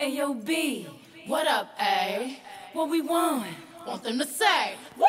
Ayo, B, what up, A? What we want? Want them to say, woo!